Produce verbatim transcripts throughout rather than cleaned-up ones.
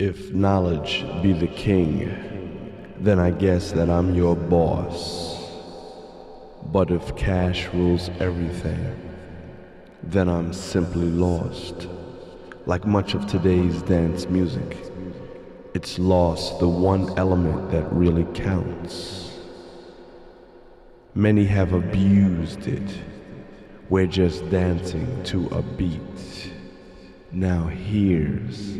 If knowledge be the king, then I guess that I'm your boss. But if cash rules everything, then I'm simply lost. Like much of today's dance music, it's lost the one element that really counts. Many have abused it. We're just dancing to a beat. Now here's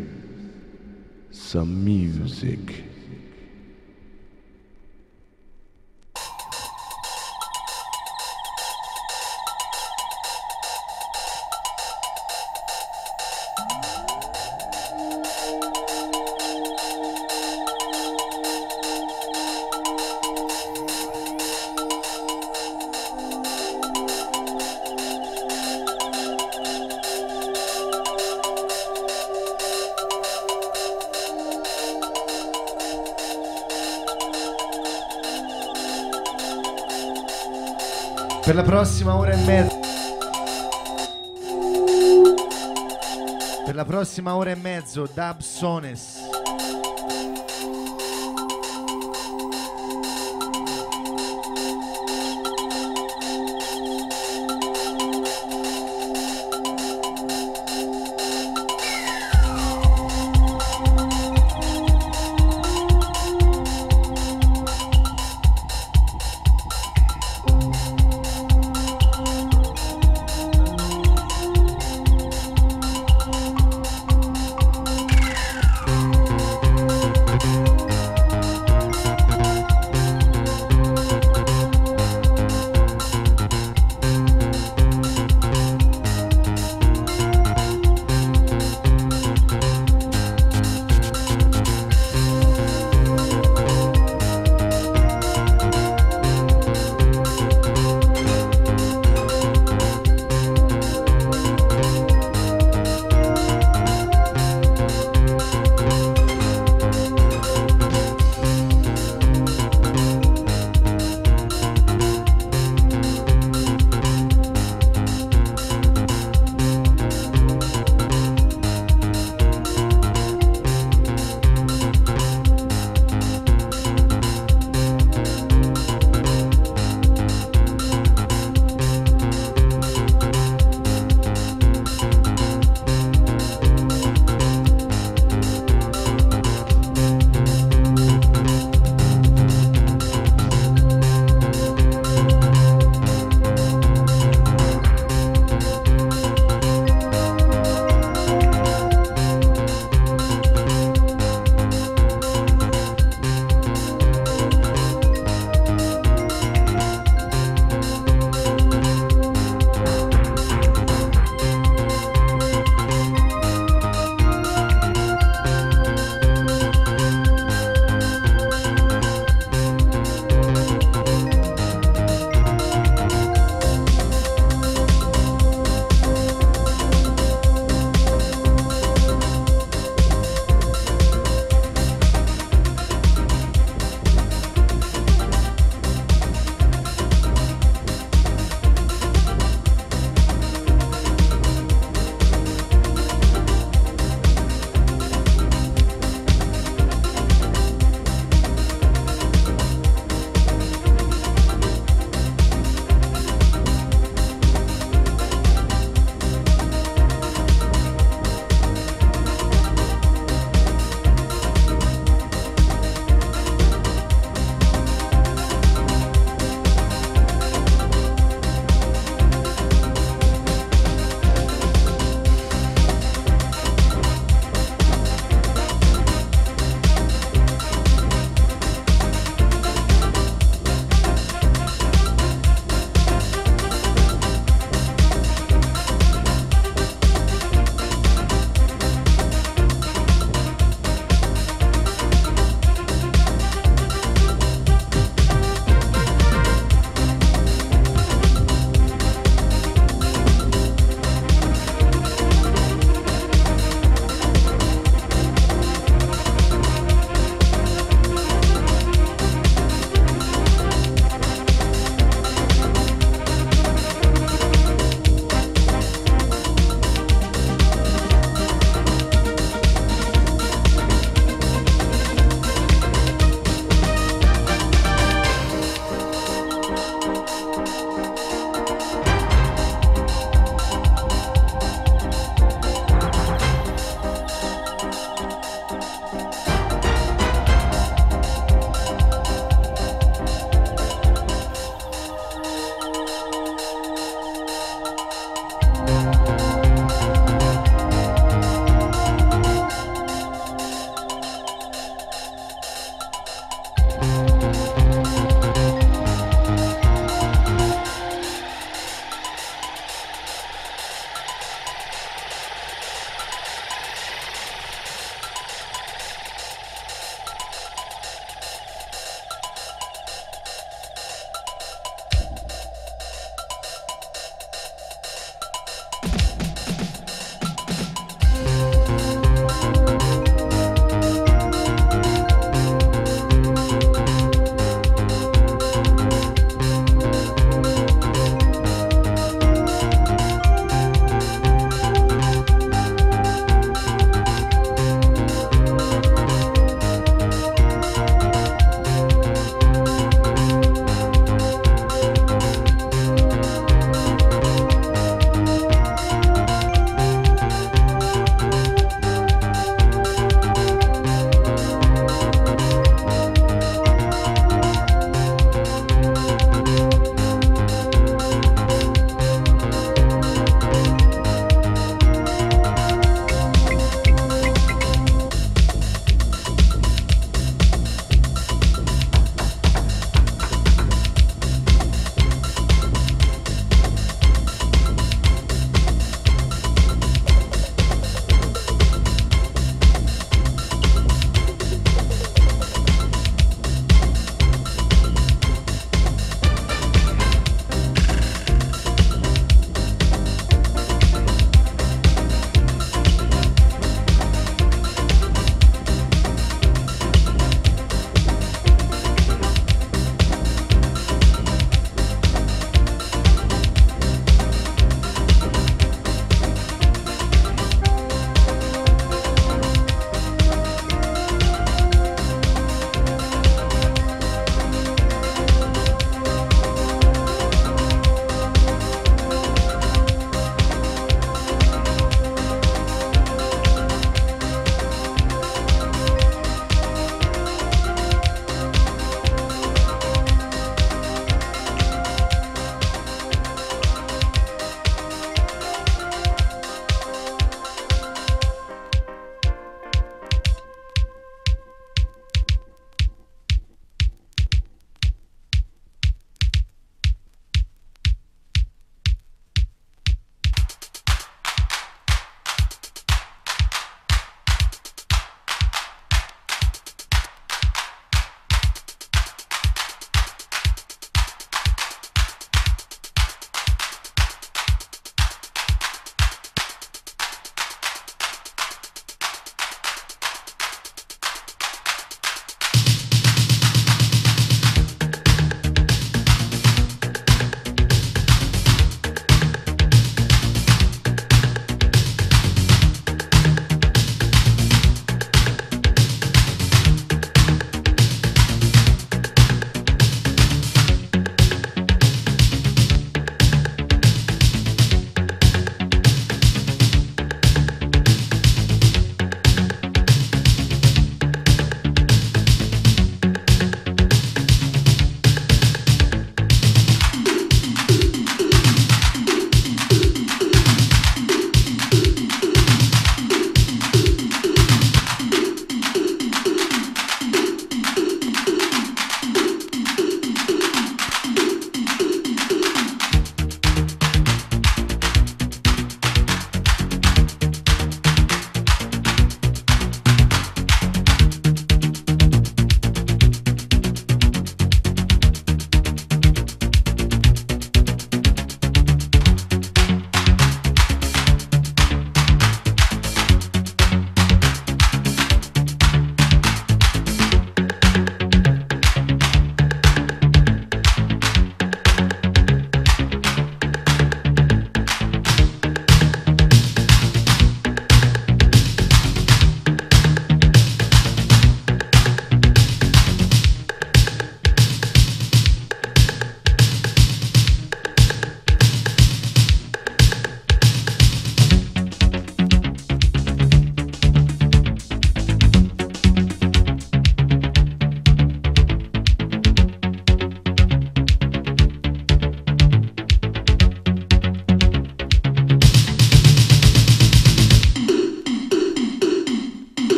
some music. Per la prossima ora e mezza Per la prossima ora e mezzo Dub Sones.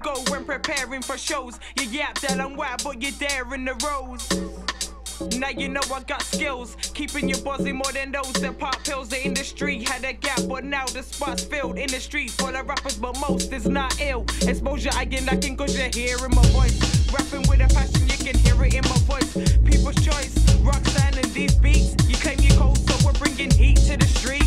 to go when preparing for shows. You yap that I'm wild, but you're there in the rows. Now you know I got skills, keeping you buzzing more than those that pop pills. The industry had a gap, but now the spot's filled. In the street full of rappers, but most is not ill. Exposure, I get knocking cause you're hearing my voice. Rapping with a passion, you can hear it in my voice. People's choice, Roxanne and these beats. You claim you cold, so we're bringing heat to the street.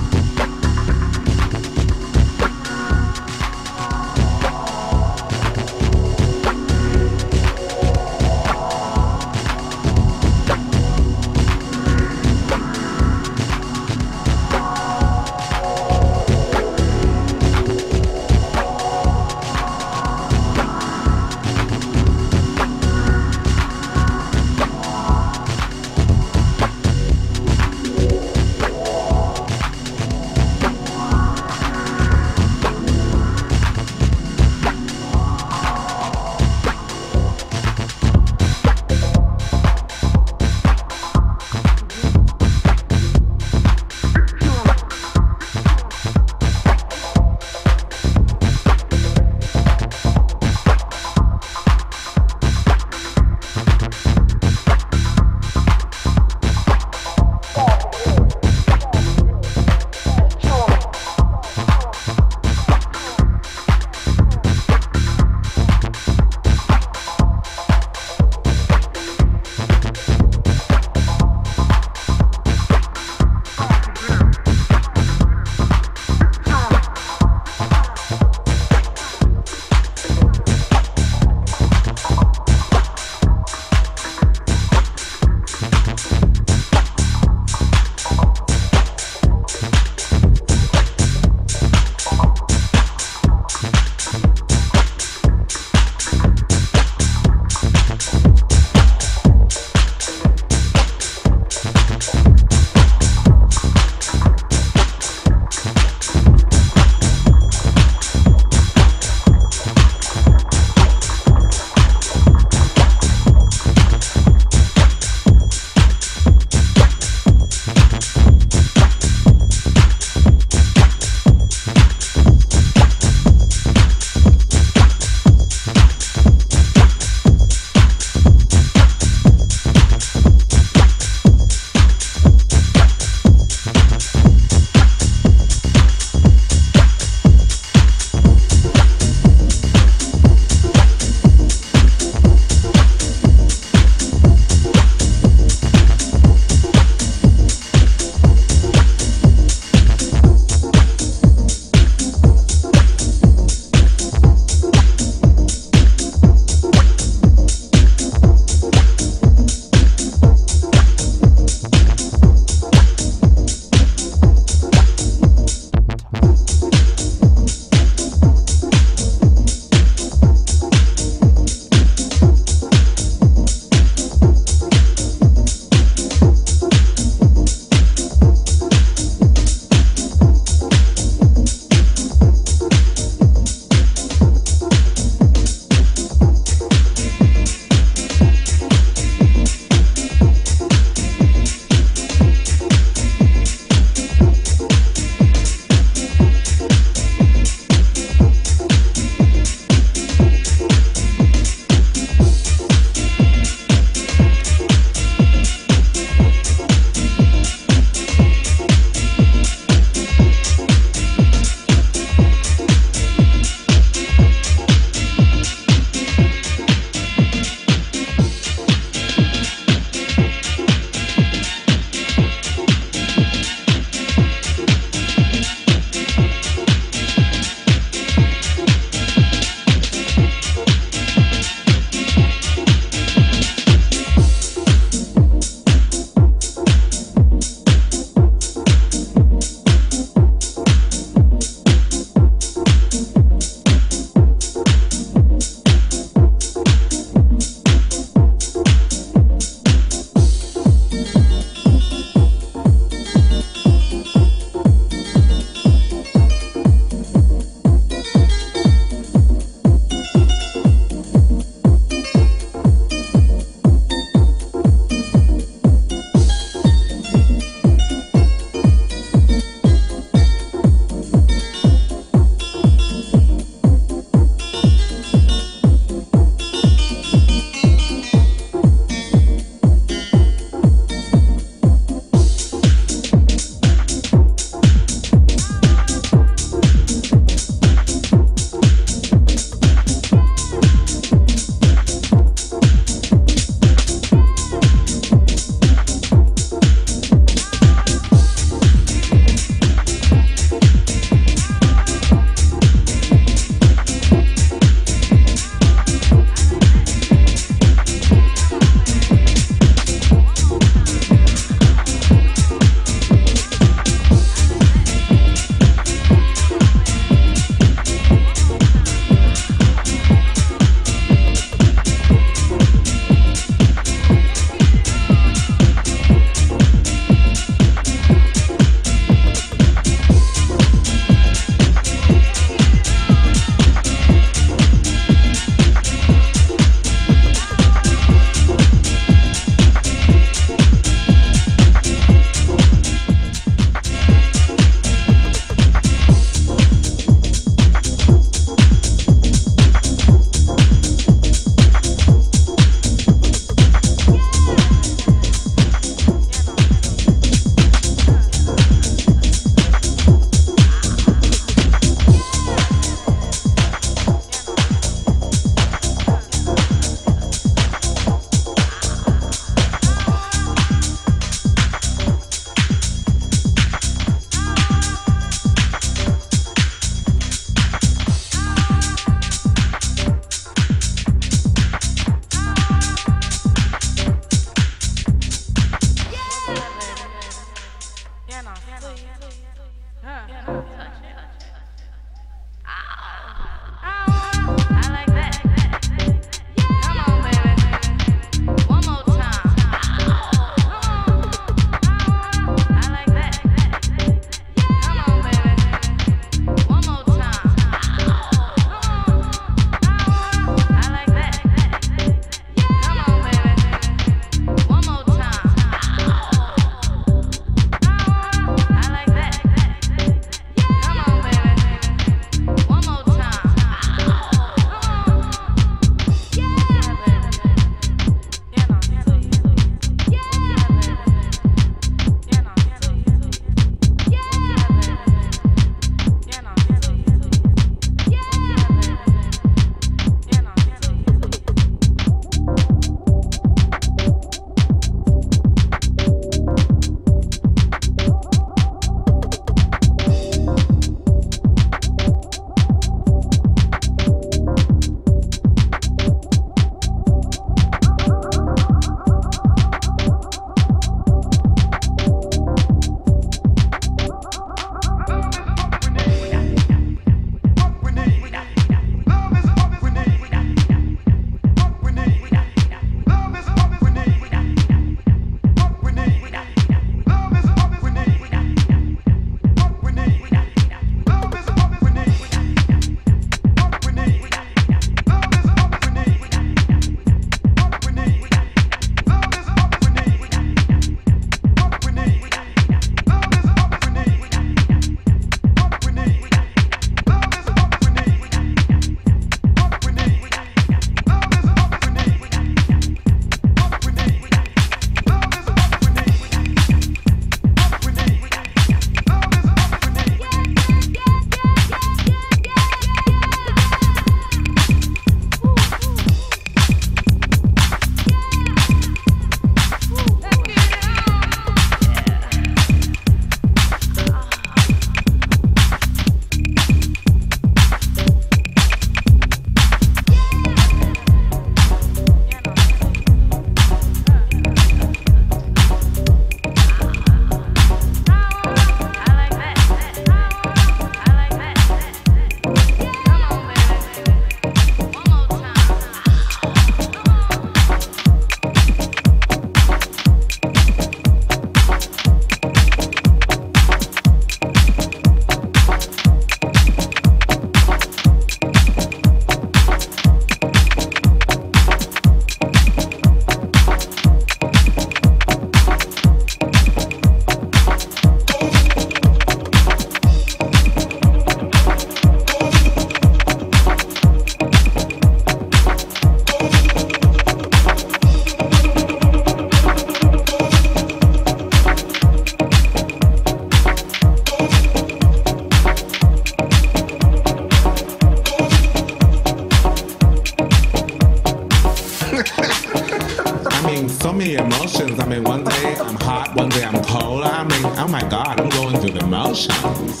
many emotions. I mean, one day I'm hot, one day I'm cold. I mean, oh my God, I'm going through the motions.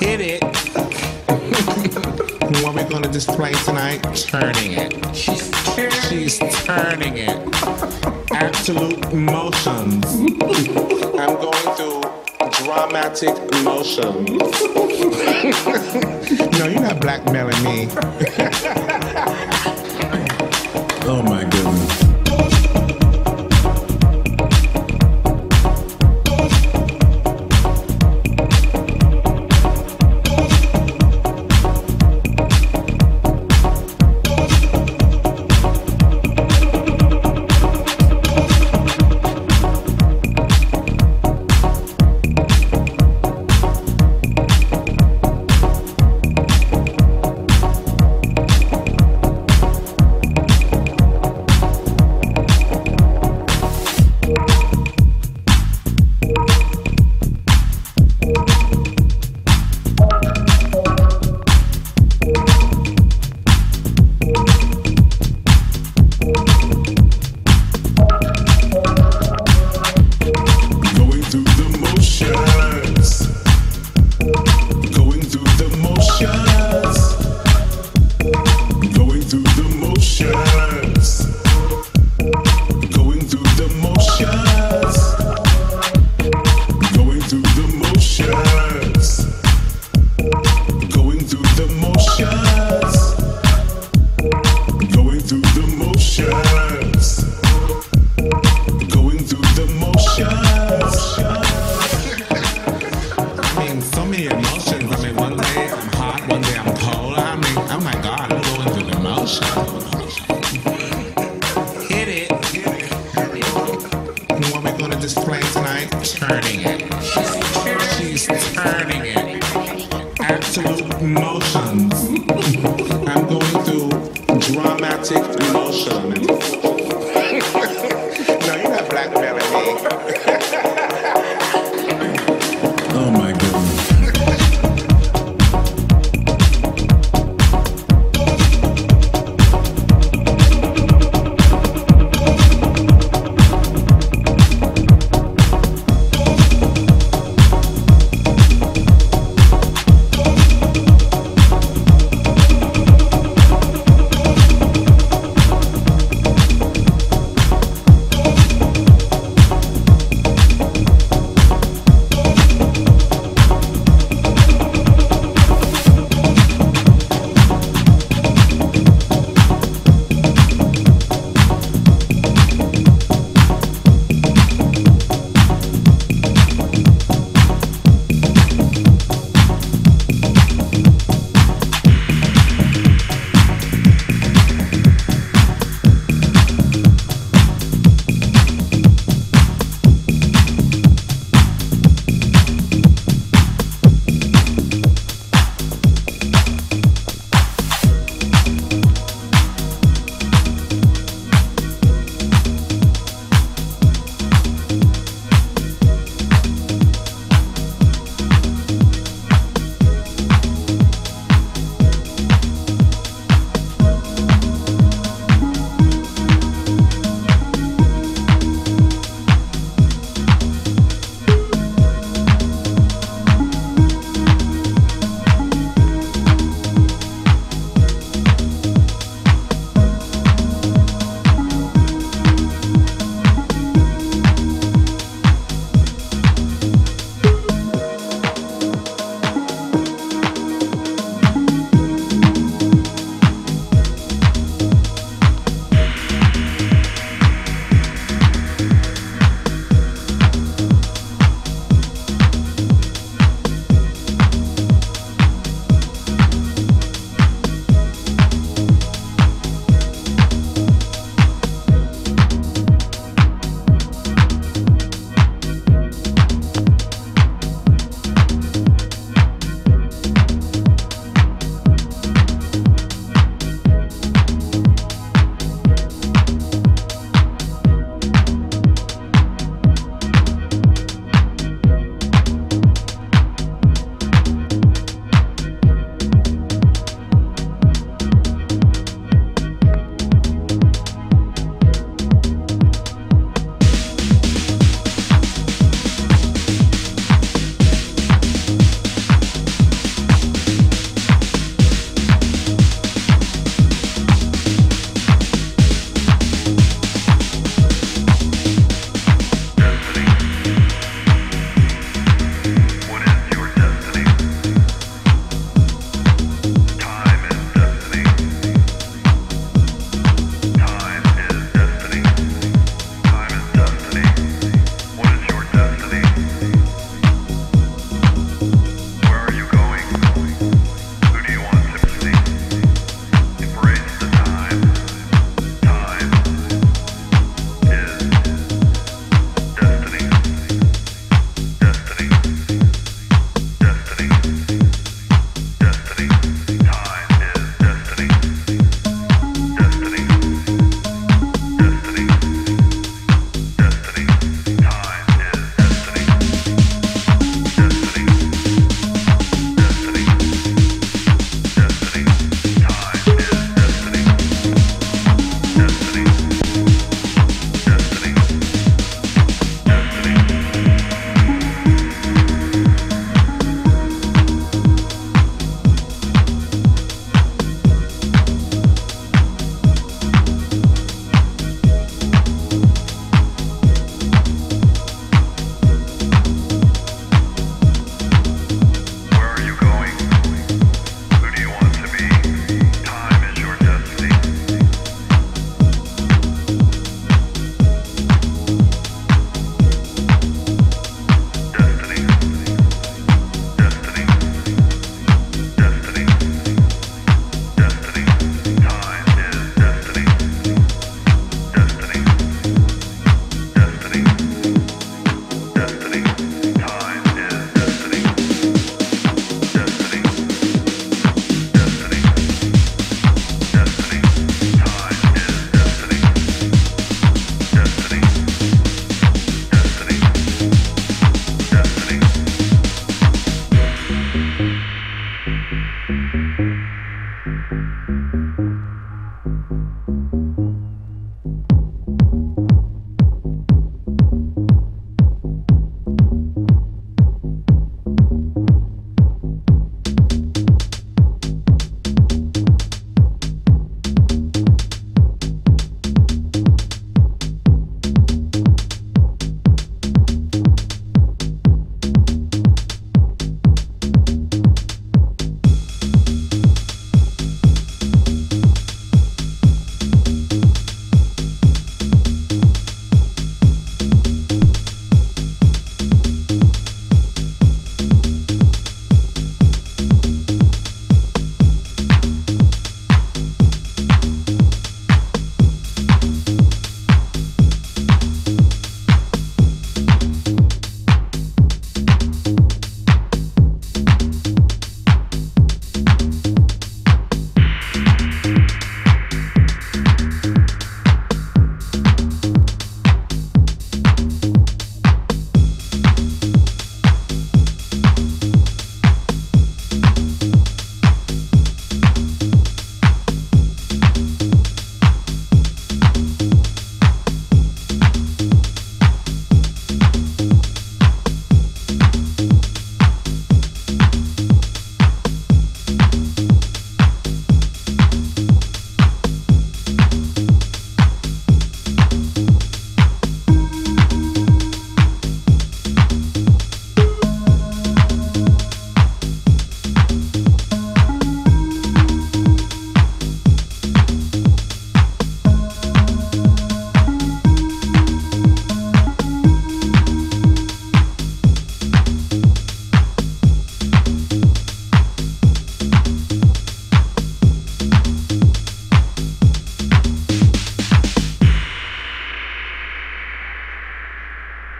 Hit it. What we're gonna display tonight? Turning it. She's turning, She's turning it. it. Absolute motions. I'm going through dramatic motions. No, you're not blackmailing me. Oh my goodness.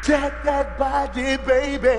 Jack that body, baby.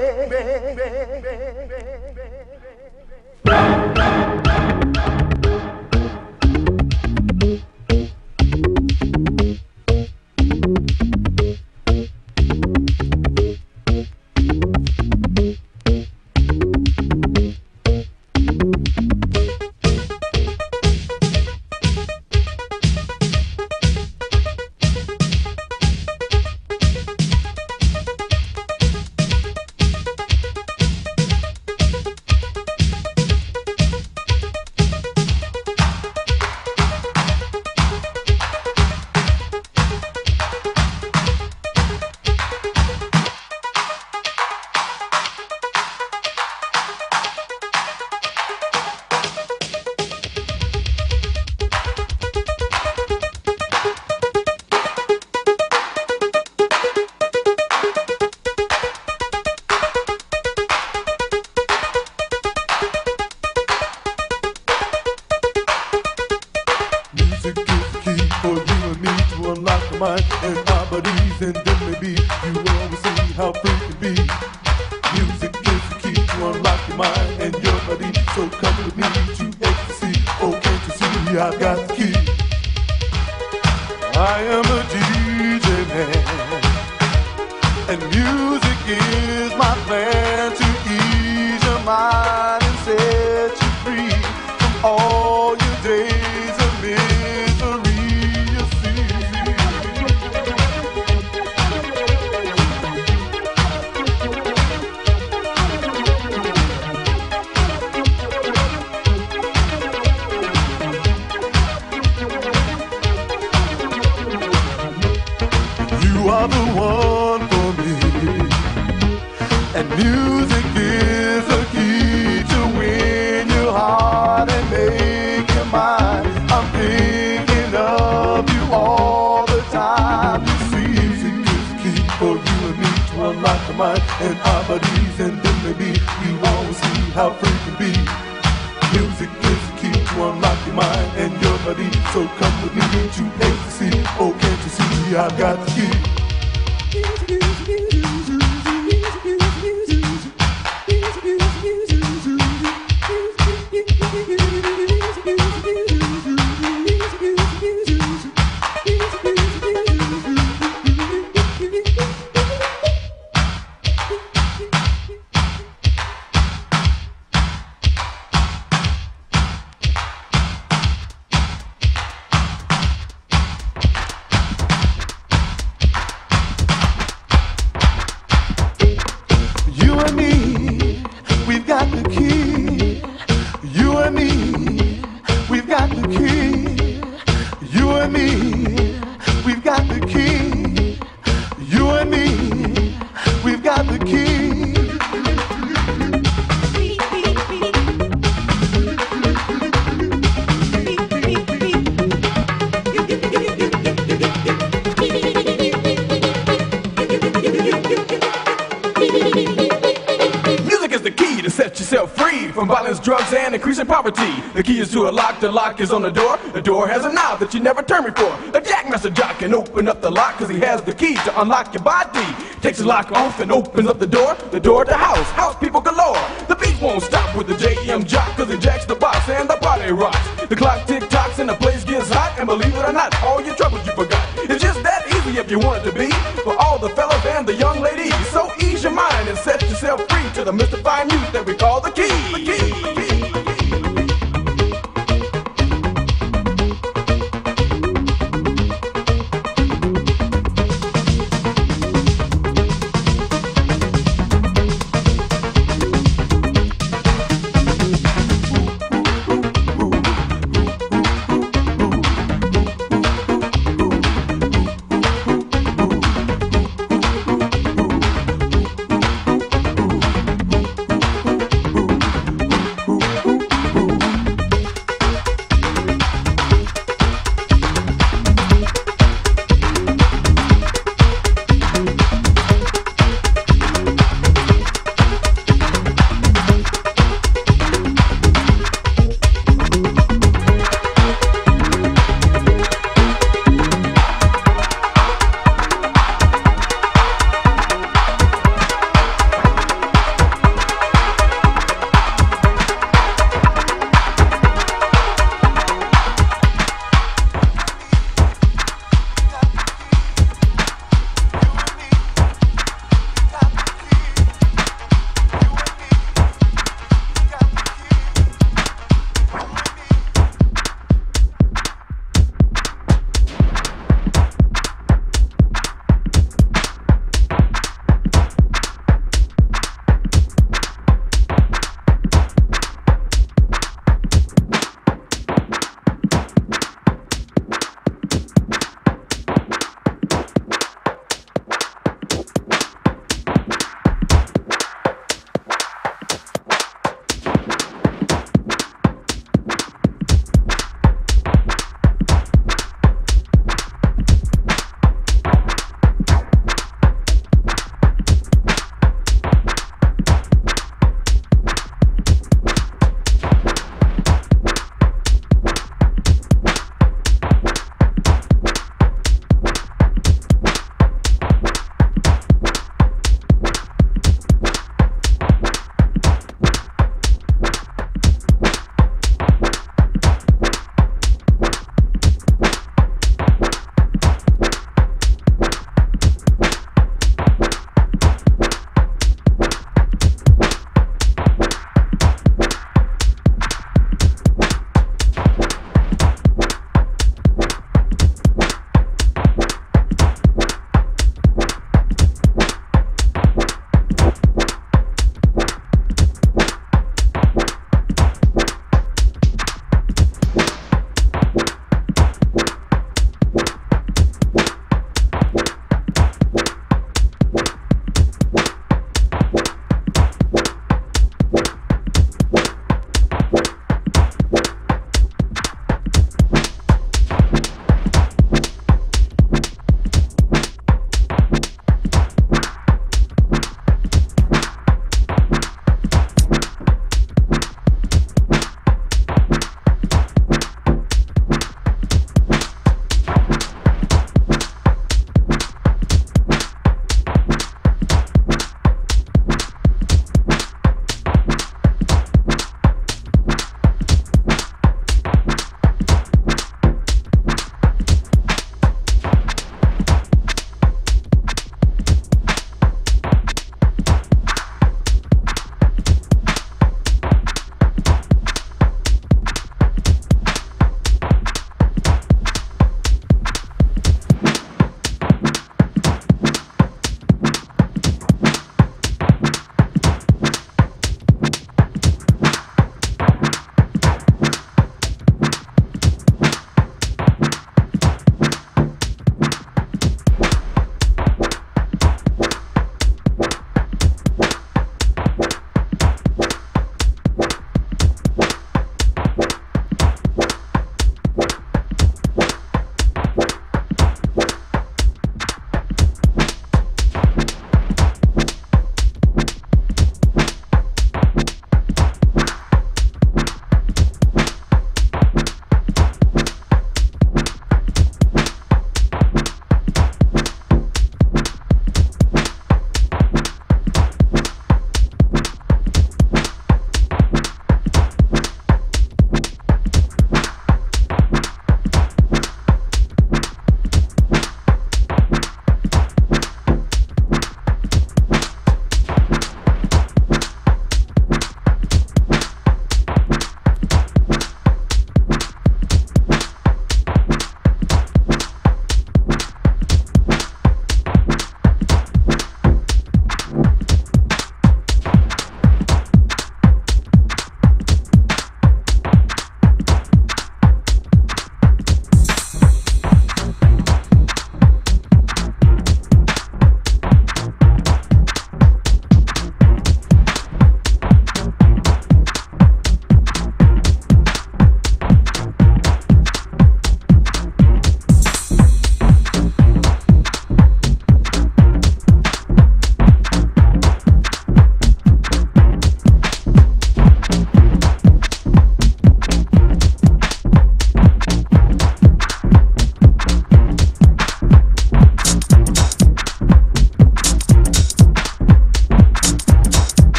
The lock is on the door. The door has a knob that you never turned before. A Jackmaster Jock can open up the lock, cause he has the key to unlock your body. Takes the lock off and opens up the door. The door to house, house people galore. The beat won't stop with the J E M Jock, cause he jacks the box and the party rocks. The clock tick tocks and the place gets hot, and believe it or not, all your troubles you forgot. It's just that easy if you want it to be, for all the fellas and the young ladies. So ease your mind and set yourself free to the mystifying music that we call the key. The key.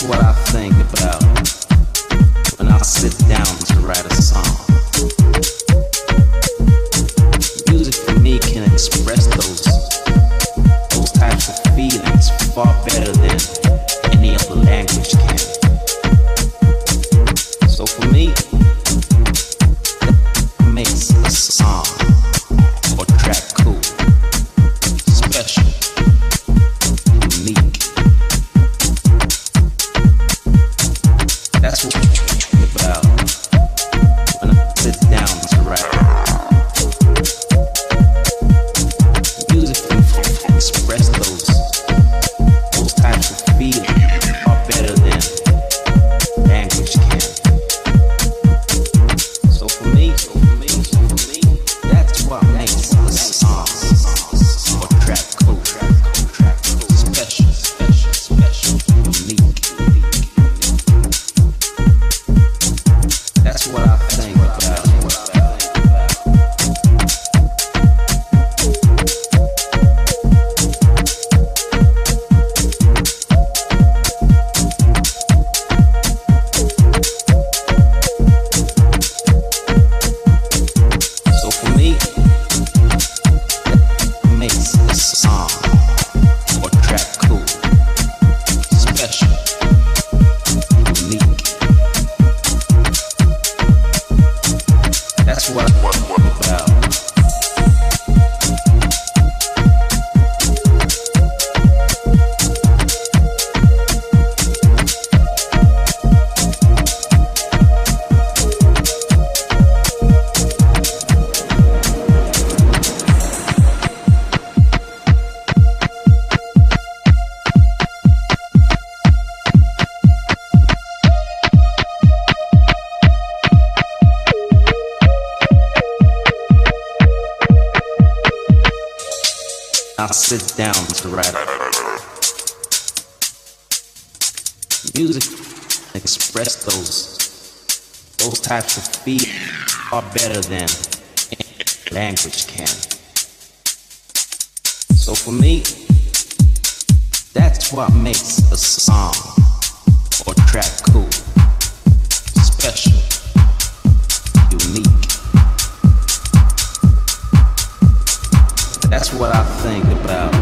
That's what I think about when I sit down to write a song. Music for me can express those those types of feelings far better than any other language can. So for me, that makes a song or track cool, special, unique. That's what I'm talking about when I sit down to write. Music can express those those types of feelings far better than language can. So for me, so for me, so for me, that's what makes a song or track cool, special, special, special, unique. That's what I think about it. So for me, that makes a song or track cool, special, unique. That's what I'm about. I sit down to write. Music express those those types of feelings are better than language can. So for me, that's what makes a song or track cool, special, unique. That's what I think about.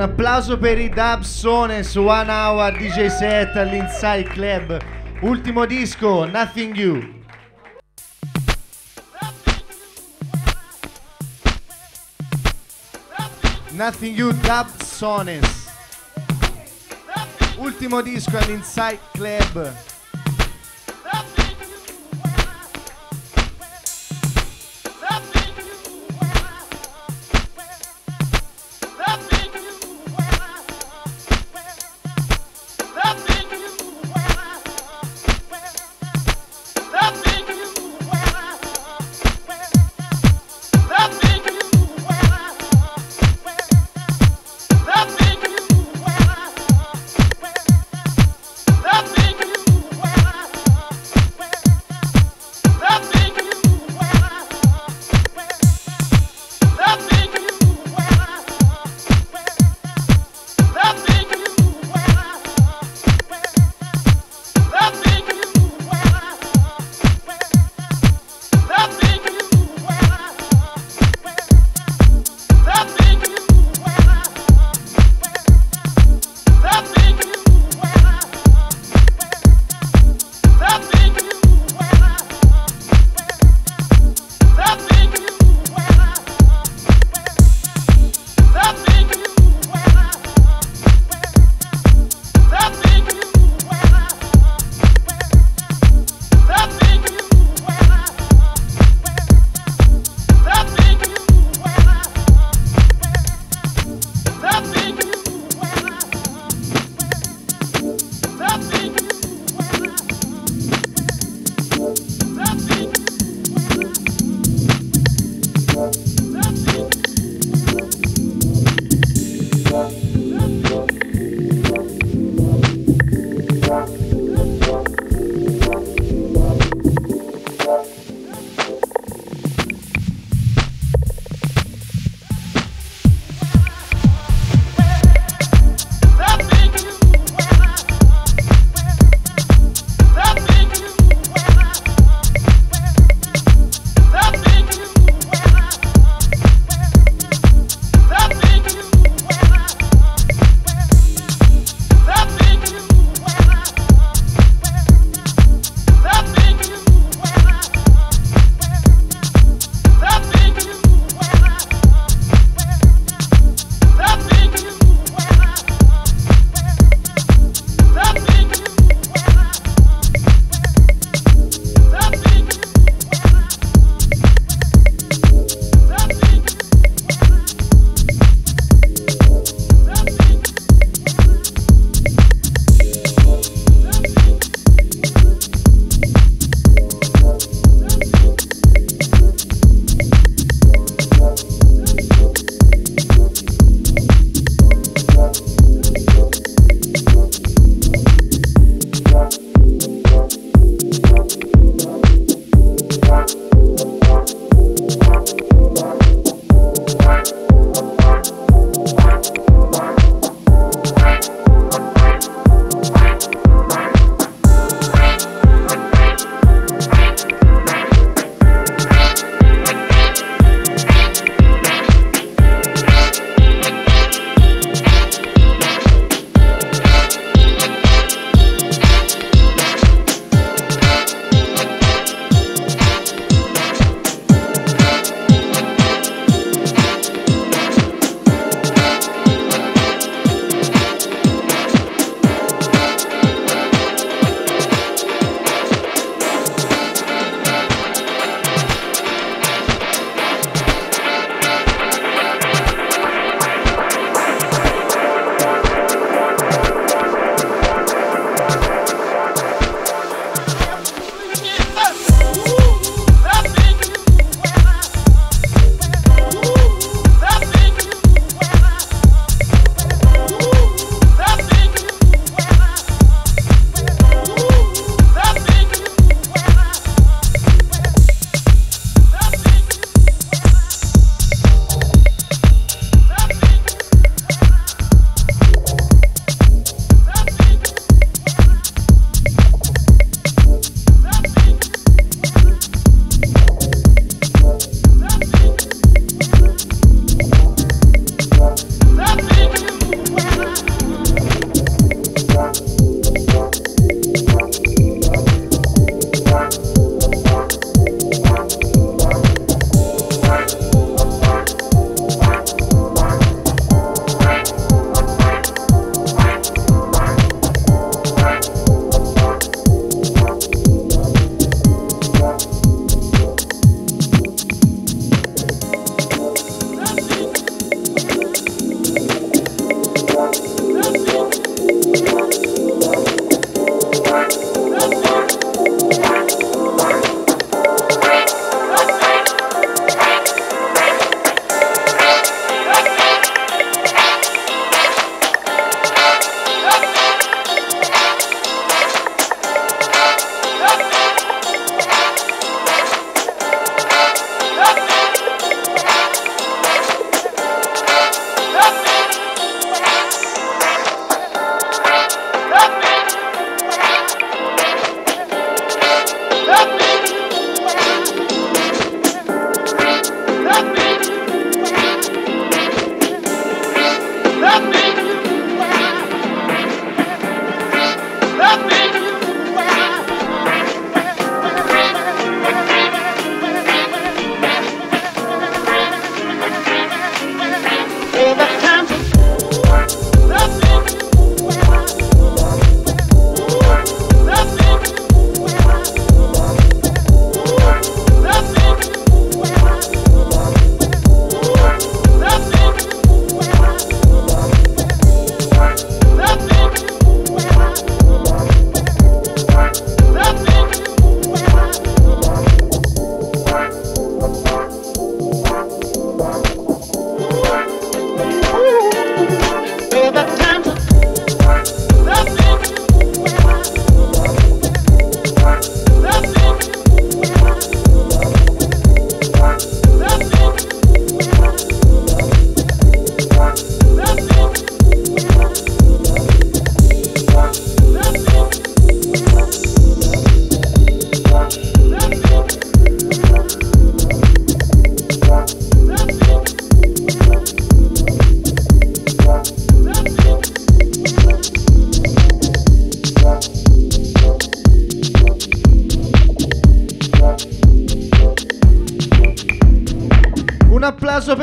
Un applauso per i Dub Sones, One Hour D J Set all'Inside Club. Ultimo disco, Nothing You. Nothing You, Dub Sones. Ultimo disco all'Inside Club. Thank you.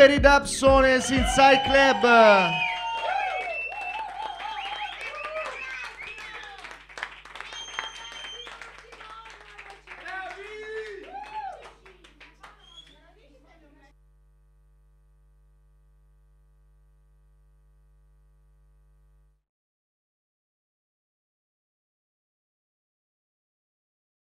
per i Dub Sones Inside Club.